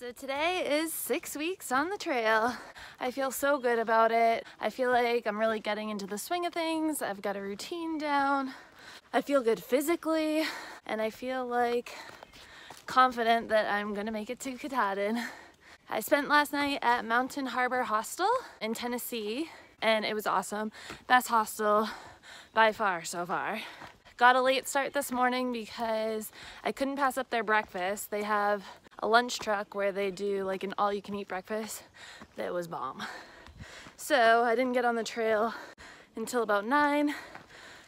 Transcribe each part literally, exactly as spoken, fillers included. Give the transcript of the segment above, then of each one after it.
So today is six weeks on the trail. I feel so good about it. I feel like I'm really getting into the swing of things. I've got a routine down. I feel good physically, and I feel like confident that I'm gonna make it to Katahdin. I spent last night at Mountain Harbor Hostel in Tennessee, and it was awesome. Best hostel by far so far. Got a late start this morning because I couldn't pass up their breakfast. They have a lunch truck where they do like an all-you-can-eat breakfast that was bomb. So I didn't get on the trail until about nine,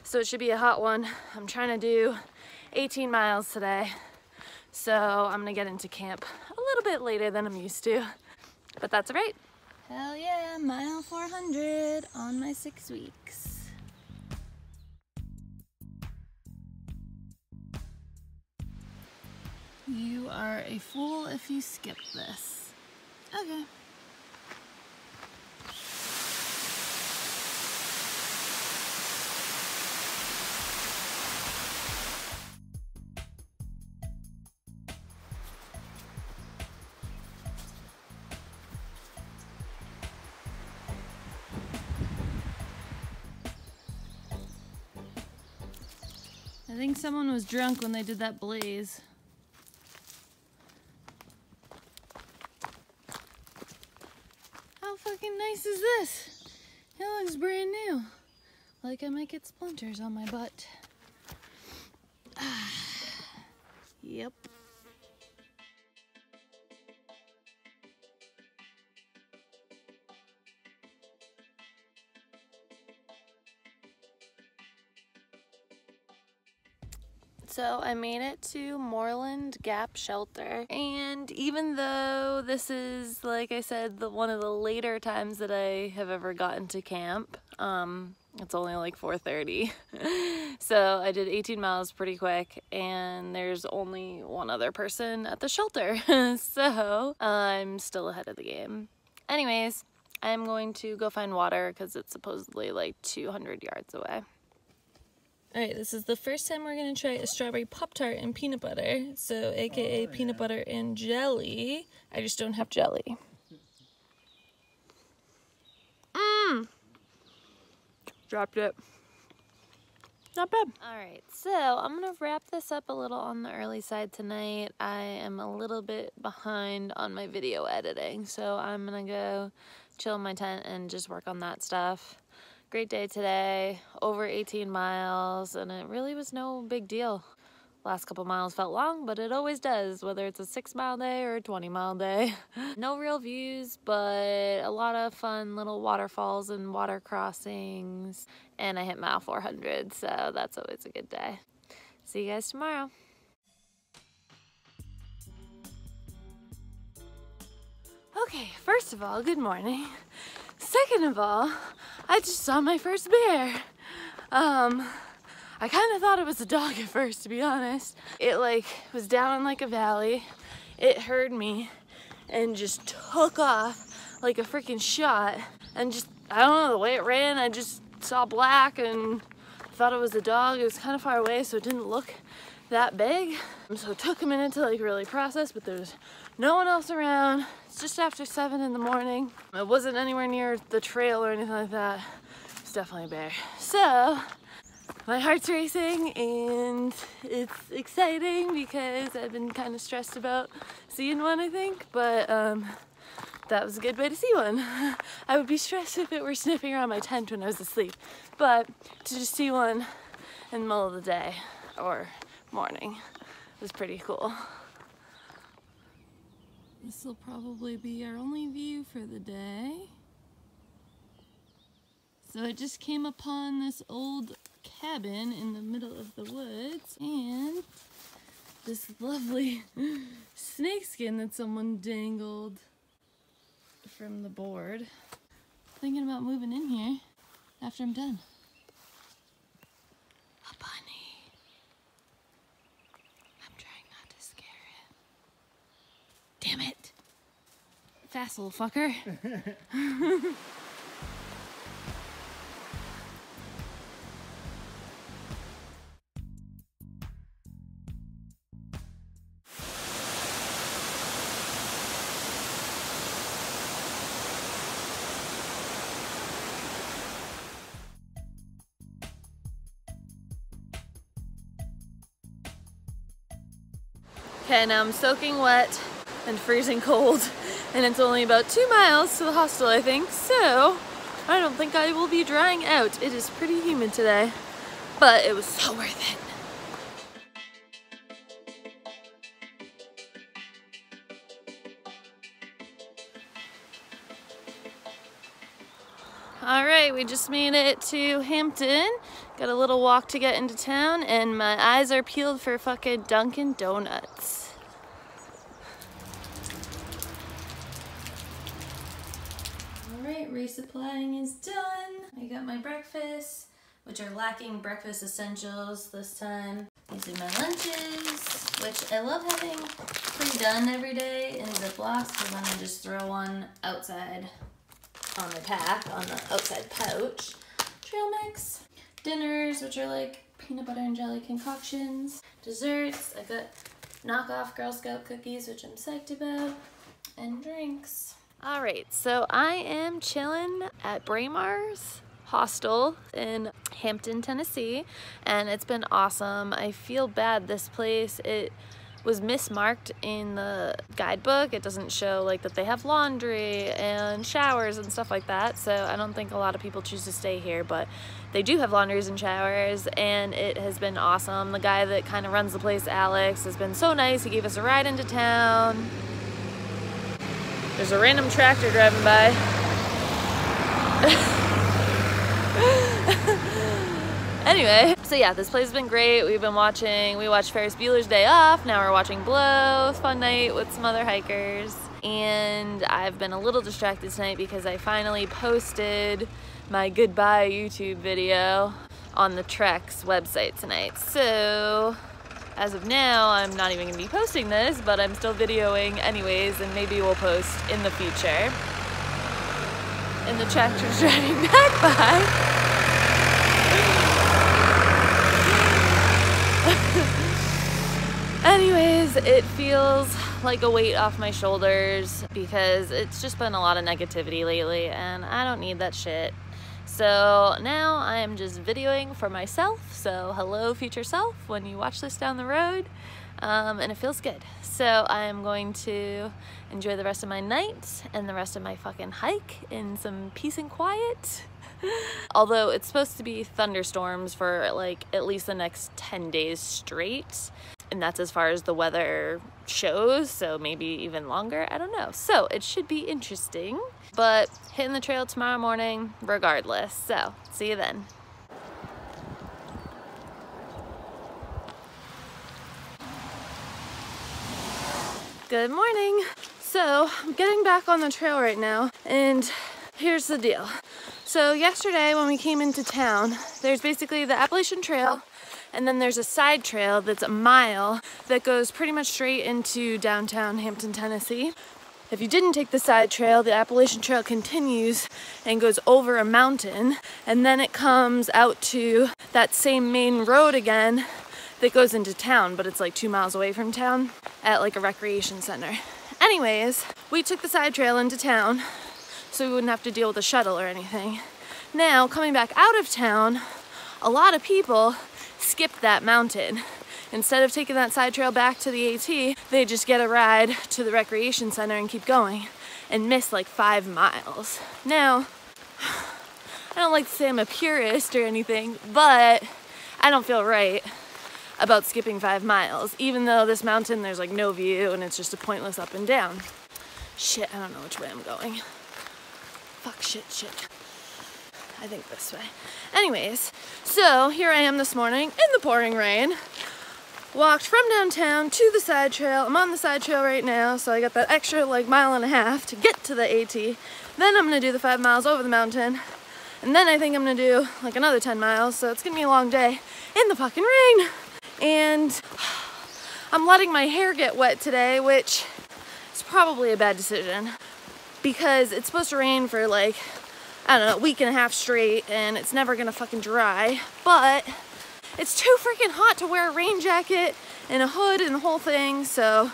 so it should be a hot one. I'm trying to do eighteen miles today, so I'm gonna get into camp a little bit later than I'm used to, but that's all right. Hell yeah, mile four hundred on my six weeks. You are a fool if you skip this. Okay. I think someone was drunk when they did that blaze. Nice is this? It looks brand new. Like I might get splinters on my butt. Ah, yep. So I made it to Moreland Gap Shelter, and even though this is, like I said, the one of the later times that I have ever gotten to camp, um, it's only like four thirty, so I did eighteen miles pretty quick, and there's only one other person at the shelter, so I'm still ahead of the game. Anyways, I'm going to go find water because it's supposedly like two hundred yards away. Alright, this is the first time we're going to try a strawberry Pop-Tart and peanut butter, so aka oh, yeah. peanut butter and jelly. I just don't have jelly. Mmm! Dropped it. Not bad. Alright, so I'm going to wrap this up a little on the early side tonight. I am a little bit behind on my video editing, so I'm going to go chill in my tent and just work on that stuff. Great day today, over eighteen miles, and it really was no big deal. Last couple miles felt long, but it always does, whether it's a six mile day or a twenty mile day. No real views, but a lot of fun little waterfalls and water crossings, and I hit mile four hundred, so that's always a good day. See you guys tomorrow. Okay, first of all, good morning. Second of all, I just saw my first bear. Um, I kind of thought it was a dog at first, to be honest. It like was down in like a valley. It heard me and just took off like a freaking shot. And just, I don't know, the way it ran, I just saw black and thought it was a dog. It was kind of far away, so it didn't look that big. So it took a minute to like really process, but there's no one else around. It's just after seven in the morning. It wasn't anywhere near the trail or anything like that. It's definitely a bear. So my heart's racing and it's exciting because I've been kind of stressed about seeing one, I think, but um, that was a good way to see one. I would be stressed if it were sniffing around my tent when I was asleep, but to just see one in the middle of the day or morning was pretty cool. This will probably be our only view for the day. So I just came upon this old cabin in the middle of the woods and this lovely snake skin that someone dangled from the board. Thinking about moving in here after I'm done. A bunny. Damn it! Fast little fucker. Okay, now I'm soaking wet and freezing cold, and it's only about two miles to the hostel, I think, so I don't think I will be drying out. It is pretty humid today, but it was so worth it. All right, we just made it to Hampton. Got a little walk to get into town, and my eyes are peeled for fucking Dunkin' Donuts. All right, resupplying is done. I got my breakfast, which are lacking breakfast essentials this time. These are my lunches, which I love having pre-done every day in Ziplocs, because then I just throw one outside on the pack, on the outside pouch. Trail mix. Dinners, which are like peanut butter and jelly concoctions. Desserts, I got knockoff Girl Scout cookies, which I'm psyched about. And drinks. All right, so I am chilling at Braymar's Hostel in Hampton, Tennessee, and it's been awesome. I feel bad, this place, it was mismarked in the guidebook. It doesn't show like that they have laundry and showers and stuff like that, so I don't think a lot of people choose to stay here, but they do have laundries and showers, and it has been awesome. The guy that kind of runs the place, Alex, has been so nice. He gave us a ride into town. There's a random tractor driving by. Anyway, so yeah, this place has been great. We've been watching, we watched Ferris Bueller's Day Off. Now we're watching Blow, fun night with some other hikers. And I've been a little distracted tonight because I finally posted my goodbye YouTube video on the Trek's website tonight. So as of now, I'm not even gonna be posting this, but I'm still videoing anyways, and maybe we'll post in the future. And the tractor's driving back by. Anyways, it feels like a weight off my shoulders because it's just been a lot of negativity lately, and I don't need that shit. So now I am just videoing for myself, so hello future self when you watch this down the road, um, and it feels good. So I am going to enjoy the rest of my night and the rest of my fucking hike in some peace and quiet. Although it's supposed to be thunderstorms for like at least the next ten days straight, and that's as far as the weather shows, so maybe even longer, I don't know. So it should be interesting, but hitting the trail tomorrow morning regardless, so see you then. Good morning. So I'm getting back on the trail right now, and here's the deal. So yesterday when we came into town, there's basically the Appalachian Trail, and then there's a side trail that's a mile that goes pretty much straight into downtown Hampton, Tennessee. If you didn't take the side trail, the Appalachian Trail continues and goes over a mountain, and then it comes out to that same main road again that goes into town, but it's like two miles away from town at like a recreation center. Anyways, we took the side trail into town, so we wouldn't have to deal with a shuttle or anything. Now, coming back out of town, a lot of people skip that mountain. Instead of taking that side trail back to the AT, they just get a ride to the recreation center and keep going and miss like five miles. Now, I don't like to say I'm a purist or anything, but I don't feel right about skipping five miles, even though this mountain, there's like no view and it's just a pointless up and down. Shit, I don't know which way I'm going. Fuck, shit, shit. I think this way. Anyways, so here I am this morning in the pouring rain. Walked from downtown to the side trail. I'm on the side trail right now, so I got that extra like mile and a half to get to the AT. Then I'm gonna do the five miles over the mountain. And then I think I'm gonna do like another ten miles, so it's gonna be a long day in the fucking rain. And I'm letting my hair get wet today, which is probably a bad decision, because it's supposed to rain for like, I don't know, a week and a half straight, and it's never gonna fucking dry, but it's too freaking hot to wear a rain jacket and a hood and the whole thing, so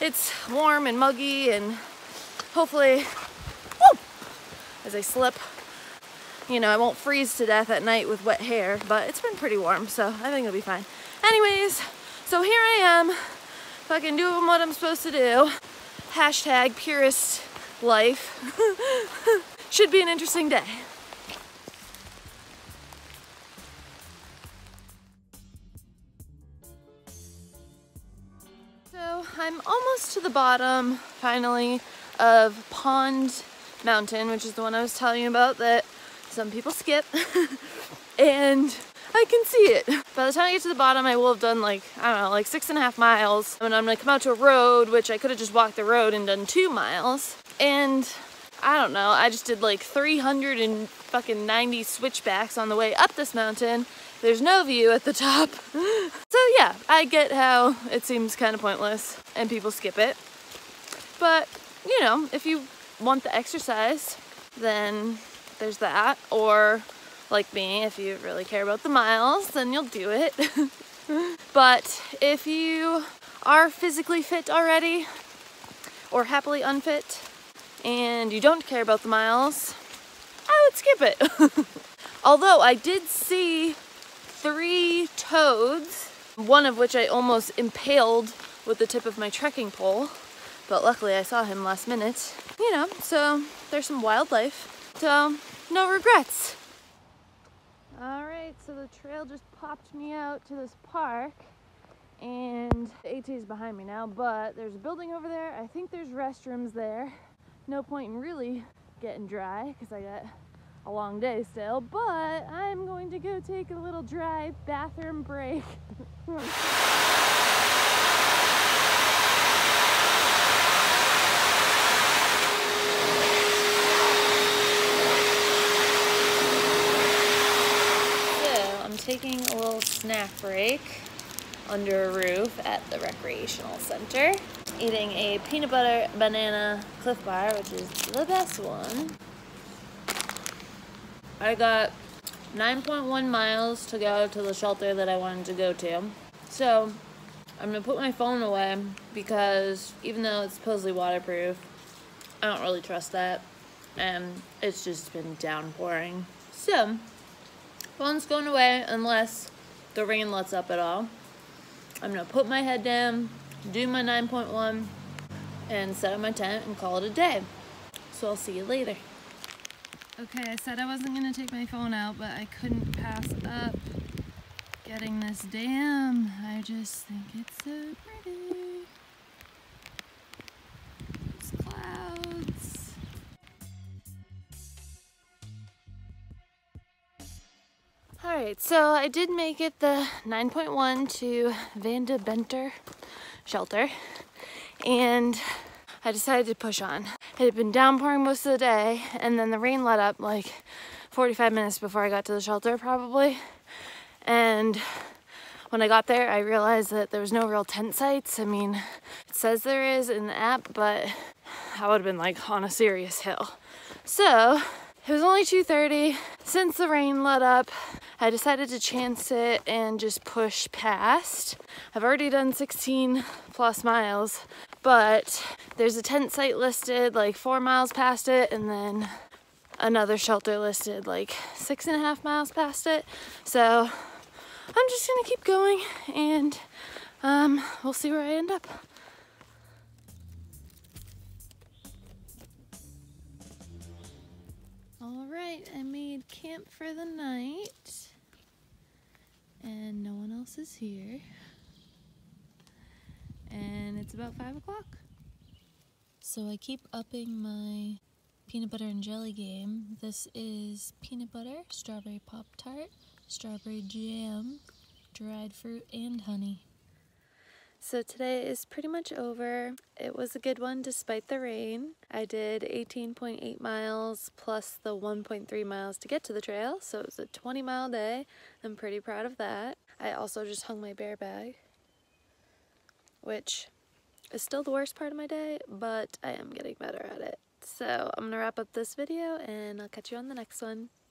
it's warm and muggy, and hopefully, woo, as I slip, you know, I won't freeze to death at night with wet hair, but it's been pretty warm, so I think it'll be fine. Anyways, so here I am fucking doing what I'm supposed to do. Hashtag purist life. Should be an interesting day. So I'm almost to the bottom, finally, of Pond Mountain, which is the one I was telling you about that some people skip. And I can see it. By the time I get to the bottom, I will have done like, I don't know, like six and a half miles. And I'm gonna come out to a road, which I could have just walked the road and done two miles. And I don't know, I just did like three hundred and fucking ninety switchbacks on the way up this mountain. There's no view at the top. So yeah, I get how it seems kind of pointless and people skip it. But you know, if you want the exercise, then there's that. Or like me, if you really care about the miles, then you'll do it. But if you are physically fit already, or happily unfit, and you don't care about the miles, I would skip it. Although I did see three toads, one of which I almost impaled with the tip of my trekking pole, but luckily I saw him last minute. You know, so there's some wildlife, so no regrets. All right, so the trail just popped me out to this park, and the AT is behind me now, but there's a building over there. I think there's restrooms there. No point in really getting dry because I got a long day still, but I'm going to go take a little dry bathroom break. Taking a little snack break under a roof at the recreational center. Eating a peanut butter banana Cliff Bar, which is the best one. I got nine point one miles to go to the shelter that I wanted to go to. So I'm gonna put my phone away because even though it's supposedly waterproof, I don't really trust that. And it's just been downpouring. So phone's going away unless the rain lets up at all. I'm gonna put my head down, do my nine point one, and set up my tent and call it a day. So I'll see you later. Okay, I said I wasn't gonna take my phone out, but I couldn't pass up getting this dam. I just think it's so pretty. It's clouds. Alright, so I did make it the nine point one to Vandebenter shelter, and I decided to push on. It had been downpouring most of the day, and then the rain let up like forty-five minutes before I got to the shelter probably, and when I got there I realized that there was no real tent sites. I mean, it says there is in the app, but I would have been like on a serious hill. So it was only two thirty. Since the rain let up, I decided to chance it and just push past. I've already done sixteen plus miles, but there's a tent site listed like four miles past it, and then another shelter listed like six and a half miles past it. So I'm just gonna keep going, and um, we'll see where I end up. Alright, I made camp for the night, and no one else is here, and it's about five o'clock. So I keep upping my peanut butter and jelly game. This is peanut butter, strawberry Pop-Tart, strawberry jam, dried fruit, and honey. So today is pretty much over. It was a good one despite the rain. I did eighteen point eight miles plus the one point three miles to get to the trail, so it was a twenty mile day. I'm pretty proud of that. I also just hung my bear bag, which is still the worst part of my day, but I am getting better at it. So I'm gonna wrap up this video, and I'll catch you on the next one.